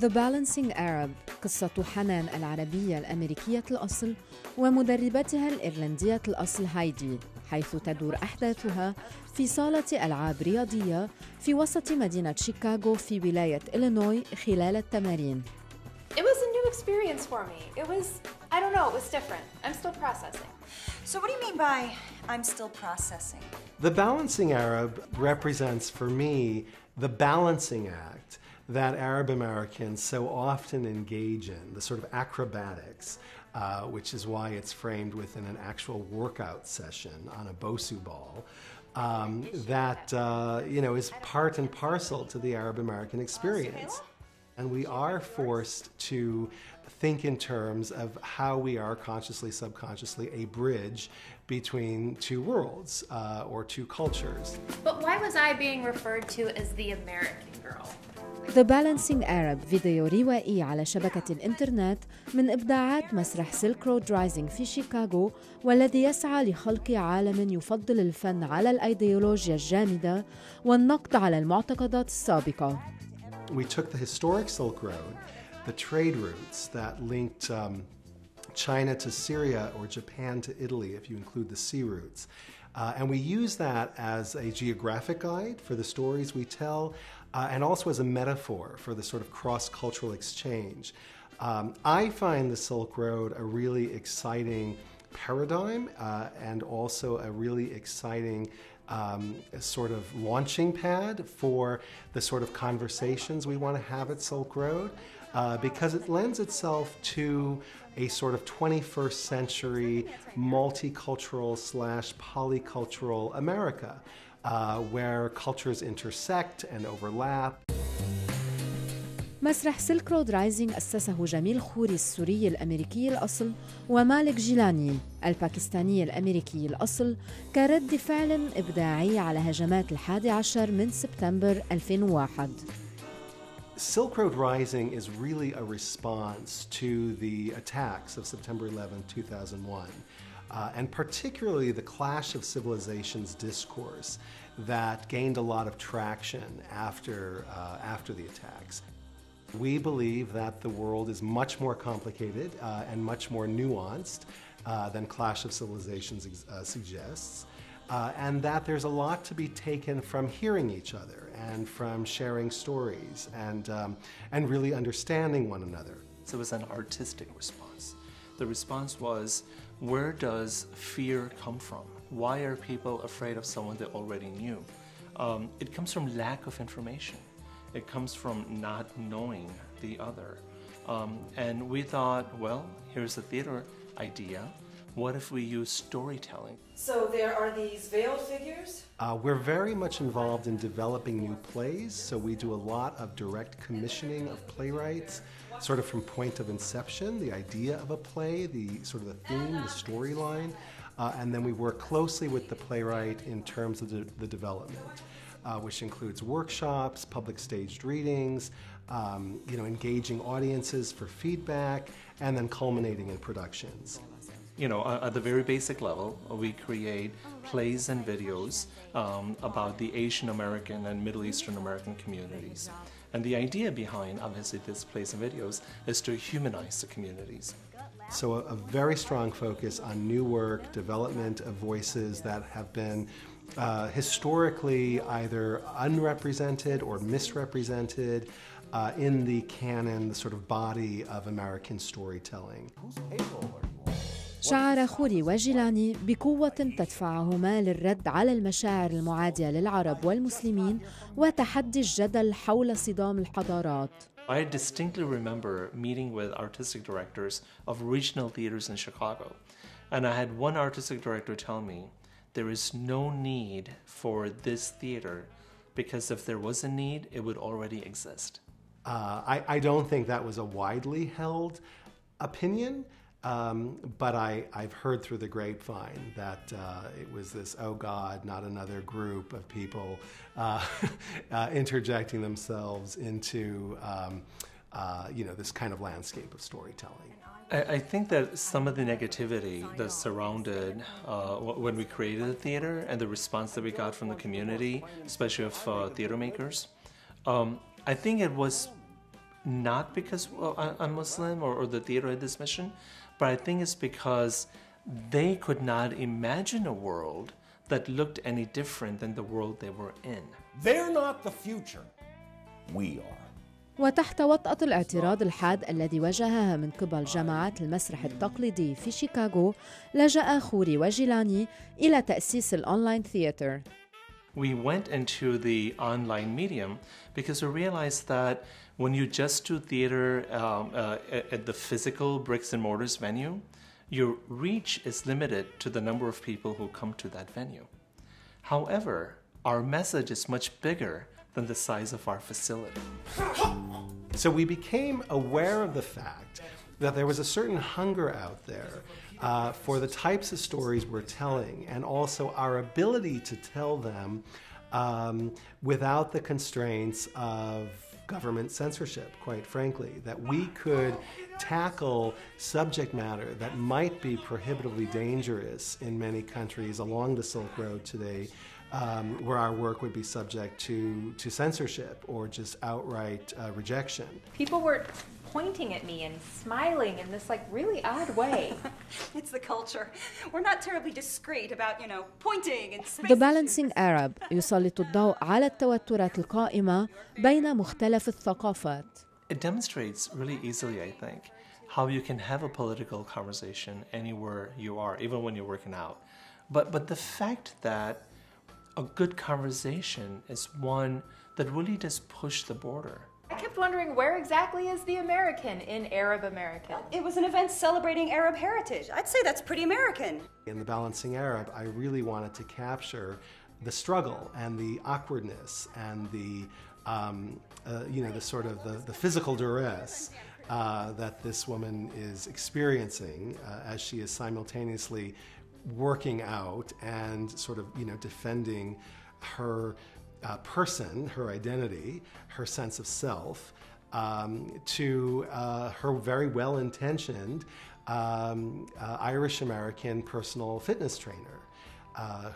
The Balancing Arab قصة حنان العربية الأمريكية الأصل ومدربتها الإيرلندية الأصل هايدي، حيث تدور أحداثها في صالة ألعاب رياضية في وسط مدينة شيكاغو في ولاية إلينوي خلال التمارين. It was a new experience for me. It was, I don't know, it was different. I'm still processing. So what do you mean by I'm still processing? The Balancing Arab represents for me the balancing act that Arab Americans so often engage in, the sort of acrobatics, which is why it's framed within an actual workout session on a BOSU ball. That you know, is part and parcel to the Arab American experience. And we are forced to think in terms of how we are consciously, subconsciously a bridge between two worlds or two cultures. But why was I being referred to as the American girl? The Balancing Arab فيديو روائي على شبكة الإنترنت من إبداعات مسرح Silk Road Rising في شيكاغو، والذي يسعى لخلق عالم يفضل الفن على الأيديولوجيا الجامدة والنقد على المعتقدات السابقة. We took the historic Silk Road, the trade routes that linked China to Syria or Japan to Italy, if you include the sea routes, and we use that as a geographic guide for the stories we tell, and also as a metaphor for the sort of cross-cultural exchange. I find the Silk Road a really exciting paradigm and also a really exciting a sort of launching pad for the sort of conversations we want to have at Silk Road, because it lends itself to a sort of 21st century multicultural / polycultural America, where cultures intersect and overlap. مسرح Silk Road Rising أسسه جميل خوري السوري الأمريكي الأصل ومالك جيلاني الباكستاني الأمريكي الأصل كرد فعل إبداعي على هجمات 11 من سبتمبر 2001. Silk Road Rising is really a response to the attacks of September 11, 2001. And particularly the Clash of Civilizations discourse that gained a lot of traction after the attacks. We believe that the world is much more complicated and much more nuanced than Clash of Civilizations suggests, and that there's a lot to be taken from hearing each other and from sharing stories and really understanding one another. So it was an artistic response. The response was, where does fear come from? Why are people afraid of someone they already knew? It comes from lack of information. It comes from not knowing the other. And we thought, well, here's a theater idea. What if we use storytelling? So there are these veiled figures? We're very much involved in developing new plays, so we do a lot of direct commissioning of playwrights, sort of from point of inception, the idea of a play, the sort of the theme, the storyline, and then we work closely with the playwright in terms of the development. Which includes workshops, public staged readings, you know, engaging audiences for feedback, and then culminating in productions. You know, at the very basic level, we create plays and videos about the Asian American and Middle Eastern American communities. And the idea behind, obviously, these plays and videos is to humanize the communities. So a very strong focus on new work, development of voices that have been historically either unrepresented or misrepresented in the canon, the sort of body of American storytelling. شعر خوري وجيلاني بقوة تدفعهما للرد على المشاعر المعادية للعرب والمسلمين وتحدي الجدل حول صدام الحضارات. I distinctly remember meeting with artistic directors of regional theaters in Chicago, and I had one artistic director tell me, there is no need for this theater, because if there was a need, it would already exist. I don't think that was a widely held opinion, but I've heard through the grapevine that it was this, oh God, not another group of people interjecting themselves into you know, this kind of landscape of storytelling. I think that some of the negativity that surrounded when we created the theater and the response that we got from the community, especially of theater makers, I think it was not because I'm Muslim or that Theodore had this mission, but I think it's because they could not imagine a world that looked any different than the world they were in. They're not the future. We are. وتحت وطأة الاعتراض الحاد الذي واجهها من قبل جماعات المسرح التقليدي في شيكاغو، لجأ خوري وجيلاني إلى تأسيس الأونلاين ثياتر. We went into the online medium because we realized that when you just do theater at the physical bricks and mortars venue, your reach is limited to the number of people who come to that venue. However, our message is much bigger than the size of our facility. So we became aware of the fact that there was a certain hunger out there for the types of stories we're telling, and also our ability to tell them without the constraints of government censorship, quite frankly, that we could tackle subject matter that might be prohibitively dangerous in many countries along the Silk Road today, where our work would be subject to censorship or just outright rejection. People were pointing at me and smiling in this like really odd way. It's the culture. We're not terribly discreet about, you know, pointing and spaces. The Balancing Arab يسلط الضوء على التوترات القائمة بين مختلف الثقافات. It demonstrates really easily, I think, how you can have a political conversation anywhere you are, even when you're working out. But the fact that a good conversation is one that really does push the border. I kept wondering, where exactly is the American in Arab American? It was an event celebrating Arab heritage. I'd say that's pretty American. In The Balancing Arab, I really wanted to capture the struggle and the awkwardness and the physical duress that this woman is experiencing as she is simultaneously working out and sort of, you know, defending her person, her identity, her sense of self, to her very well-intentioned Irish-American personal fitness trainer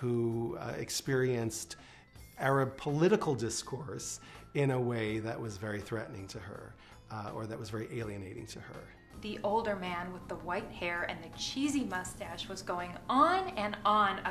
who experienced Arab political discourse in a way that was very threatening to her or that was very alienating to her. The older man with the white hair and the cheesy mustache was going on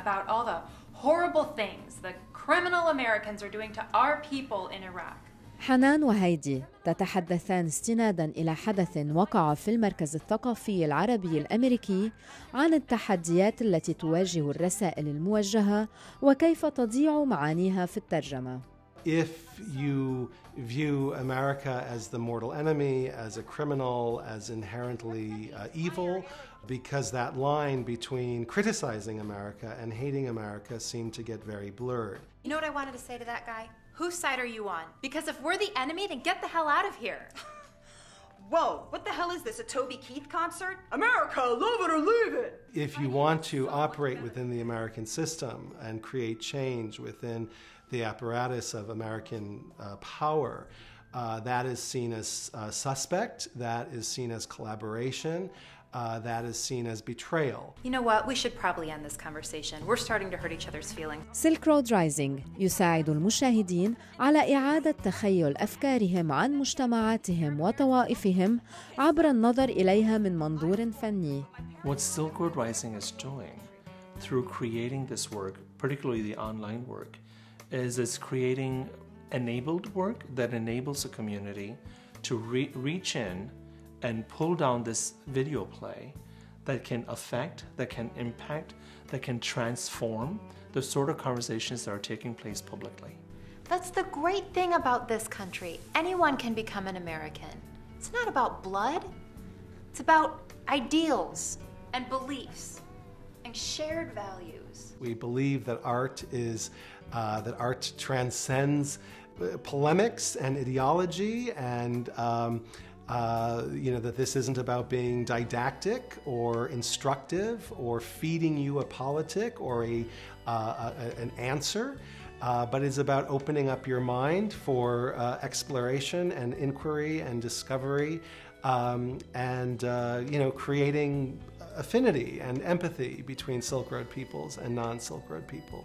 about all the horrible things the criminal Americans are doing to our people in Iraq. حنان وهيدي تتحدثان استناداً إلى حدث وقع في المركز الثقافي العربي الأمريكي عن التحديات التي تواجه الرسائل الموجهة وكيف تضيع معانيها في الترجمة. If you view America as the mortal enemy, as a criminal, as inherently evil, because that line between criticizing America and hating America seemed to get very blurred. You know what I wanted to say to that guy? Whose side are you on? Because if we're the enemy, then get the hell out of here. Whoa, what the hell is this, a Toby Keith concert? America, love it or leave it! If you want to operate within the American system and create change within the apparatus of American power, that is seen as suspect, that is seen as collaboration, that is seen as betrayal. You know what? We should probably end this conversation. We're starting to hurt each other's feelings. Silk Road Rising يساعد المشاهدين على إعادة تخيل أفكارهم عن مجتمعاتهم وطوائفهم عبر النظر إليها من منظور فني. What Silk Road Rising is doing through creating this work, particularly the online work, is it's creating enabled work that enables a community to reach in and pull down this video play that can affect, that can impact, that can transform the sort of conversations that are taking place publicly. That's the great thing about this country. Anyone can become an American. It's not about blood. It's about ideals and beliefs and shared values. We believe that art is, that art transcends polemics and ideology and that this isn't about being didactic or instructive or feeding you a politic or an answer, but it's about opening up your mind for exploration and inquiry and discovery creating affinity and empathy between Silk Road peoples and non-Silk Road people.